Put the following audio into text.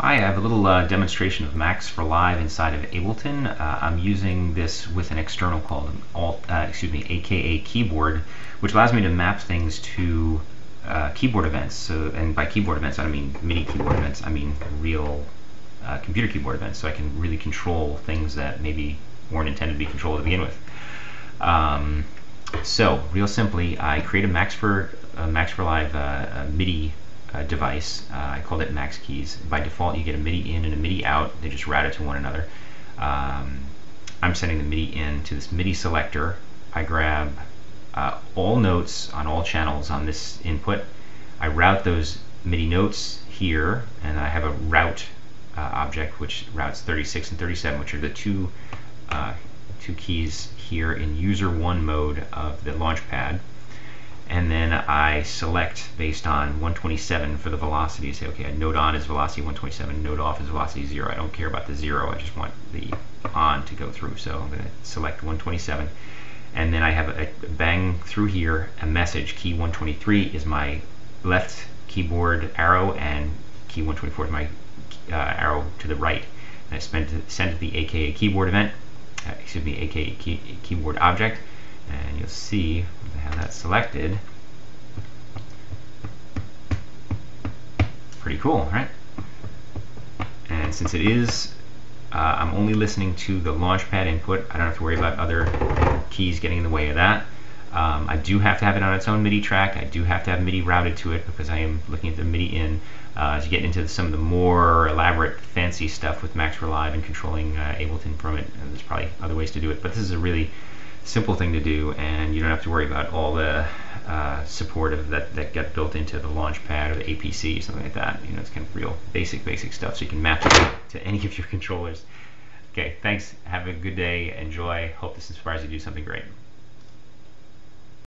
Hi, I have a little demonstration of Max for Live inside of Ableton. I'm using this with an external called an AKA Keyboard, which allows me to map things to keyboard events. So, and by keyboard events, I don't mean MIDI keyboard events. I mean real computer keyboard events. So I can really control things that maybe weren't intended to be controlled to begin with. So, real simply, I created Max for Live MIDI device. I called it Max Keys. By default, you get a MIDI in and a MIDI out. They just route it to one another. I'm sending the MIDI in to this MIDI selector. I grab all notes on all channels on this input. I route those MIDI notes here, and I have a route object which routes 36 and 37, which are the two keys here in user 1 mode of the Launchpad. And then I select based on 127 for the velocity. Say, okay, a note on is velocity 127, note off is velocity 0. I don't care about the 0, I just want the on to go through. So I'm going to select 127. And then I have a bang through here, a message. Key 123 is my left keyboard arrow, and key 124 is my arrow to the right. And I send it the AKA Keyboard event, AKA Keyboard object. And you'll see I have that selected. Pretty cool, right? And since it is, I'm only listening to the Launchpad input, I don't have to worry about other keys getting in the way of that. I do have to have it on its own MIDI track. I do have to have MIDI routed to it because I am looking at the MIDI in. As you get into some of the more elaborate, fancy stuff with Max for Live and controlling Ableton from it, there's probably other ways to do it, but this is a really simple thing to do, and you don't have to worry about all the support of that got built into the Launchpad or the APC, something like that. You know, it's kind of real basic stuff, so you can match it to any of your controllers. Okay, thanks. Have a good day. Enjoy. Hope this inspires you to do something great.